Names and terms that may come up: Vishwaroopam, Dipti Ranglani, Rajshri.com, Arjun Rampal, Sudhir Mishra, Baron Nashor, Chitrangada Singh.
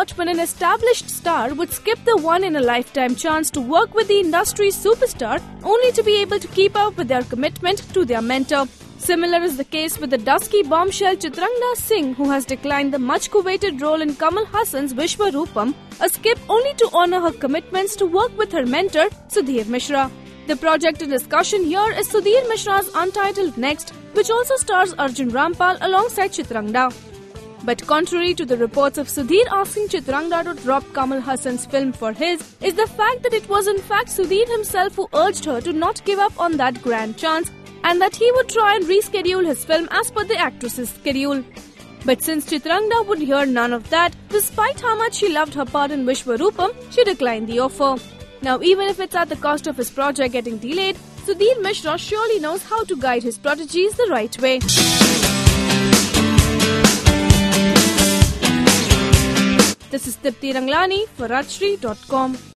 out when an established star would skip the one-in-a-lifetime chance to work with the industry's superstar only to be able to keep up with their commitment to their mentor. Similar is the case with the dusky bombshell Chitrangada Singh, who has declined the much-coveted role in Kamal Hassan's Vishwaroopam, a skip only to honour her commitments to work with her mentor, Sudhir Mishra. The project in discussion here is Sudhir Mishra's untitled Next, which also stars Arjun Rampal alongside Chitrangada. But contrary to the reports of Sudhir asking Chitrangada to drop Kamal Hassan's film for his, is the fact that it was in fact Sudhir himself who urged her to not give up on that grand chance and that he would try and reschedule his film as per the actress's schedule. But since Chitrangada would hear none of that, despite how much she loved her part in Vishwaroopam, she declined the offer. Now, even if it's at the cost of his project getting delayed, Sudhir Mishra surely knows how to guide his prodigies the right way. This is Dipti Ranglani for Rajshri.com.